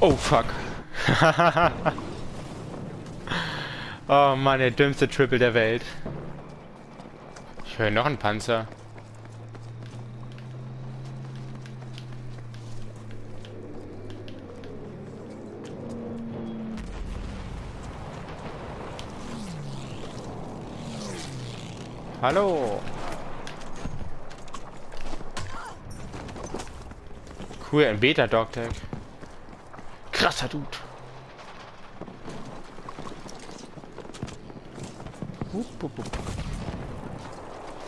Oh, fuck. Oh Mann, der dümmste Triple der Welt. Ich höre noch einen Panzer. Hallo. Cool, ein Beta-Dog-Tag. Krasser Dude.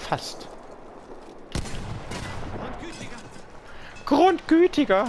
Fast. Grundgütiger. Grundgütiger.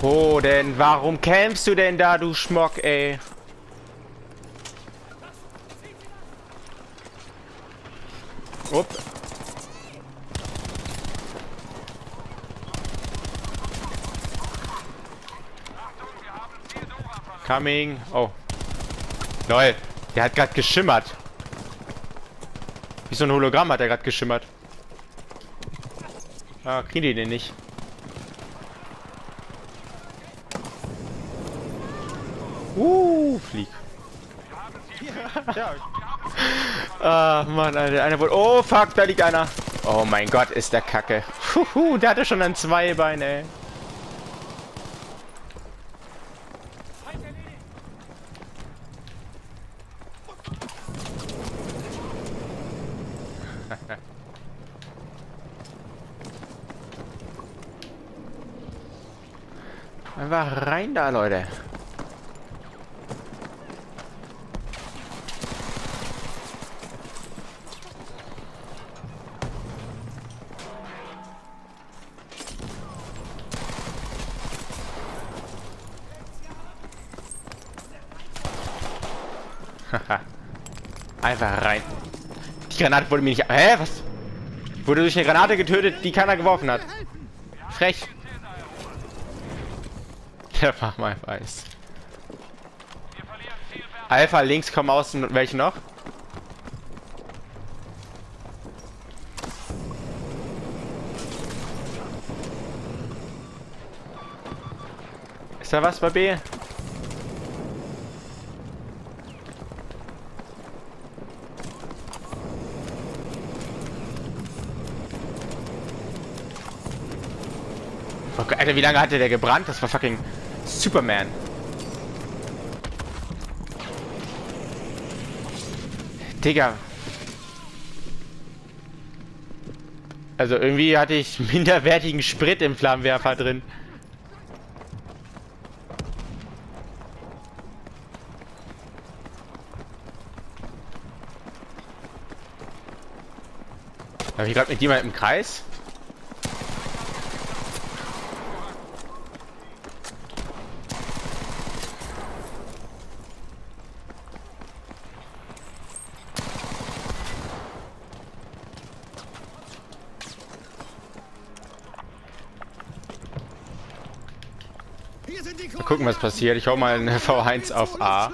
Wo denn? Warum kämpfst du denn da, du Schmock, ey? Upp. Coming. Oh. Lol. Der hat gerade geschimmert. Wie so ein Hologramm hat er gerade geschimmert. Ah, kriegen die den nicht. Flieg. Ah, Mann, einer wurde... Oh, fuck, da liegt einer. Oh mein Gott, ist der Kacke. Huhu, der hatte schon an zwei Beinen, ey. Einfach rein da, Leute. Einfach rein. Die Granate wurde mir nicht... Hä? Was? Ich wurde durch eine Granate getötet, die keiner geworfen hat. Frech. Der war mal weiß. Alpha, links kommen außen. Welche noch? Ist da was bei B? Alter, wie lange hatte der gebrannt? Das war fucking Superman. Digga. Also irgendwie hatte ich minderwertigen Sprit im Flammenwerfer drin. Habe ich gerade mit jemandem im Kreis? Mal gucken, was passiert. Ich hau mal eine V1 auf A.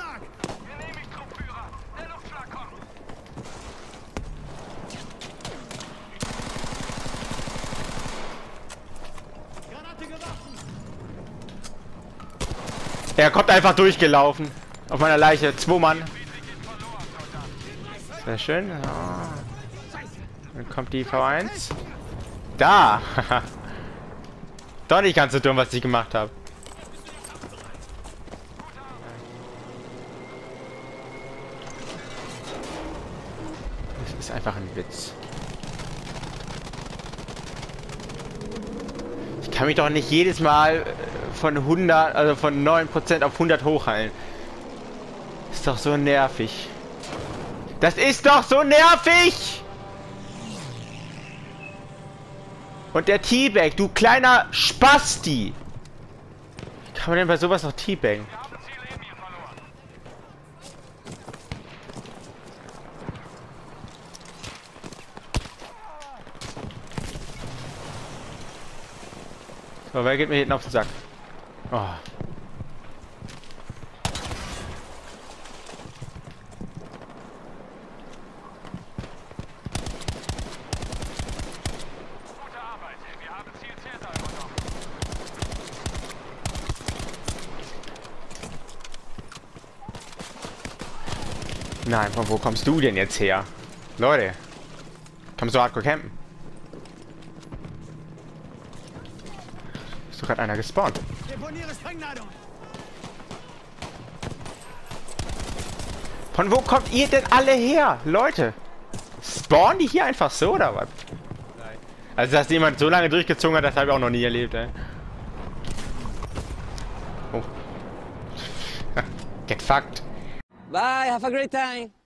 Er kommt einfach durchgelaufen. Auf meiner Leiche. 2 Mann. Sehr schön. Oh. Dann kommt die V1. Da! Doch nicht ganz so dumm, was ich gemacht habe. Einfach ein Witz. Ich kann mich doch nicht jedes Mal von 100, also von 9% auf 100 hochheilen. Ist doch so nervig. Das ist doch so nervig! Und der Teabag, du kleiner Spasti! Kann man denn bei sowas noch teabaggen? So, wer geht mir hinten auf den Sack? Oh. Nein, von wo kommst du denn jetzt her? Leute, kommst du hardcore campen? Ist doch gerade einer gespawnt. Von wo kommt ihr denn alle her? Leute, spawnen die hier einfach so oder was? Nein. Also, dass jemand so lange durchgezogen hat, das habe ich auch noch nie erlebt, ey. Oh. Get fucked. Bye, have a great time.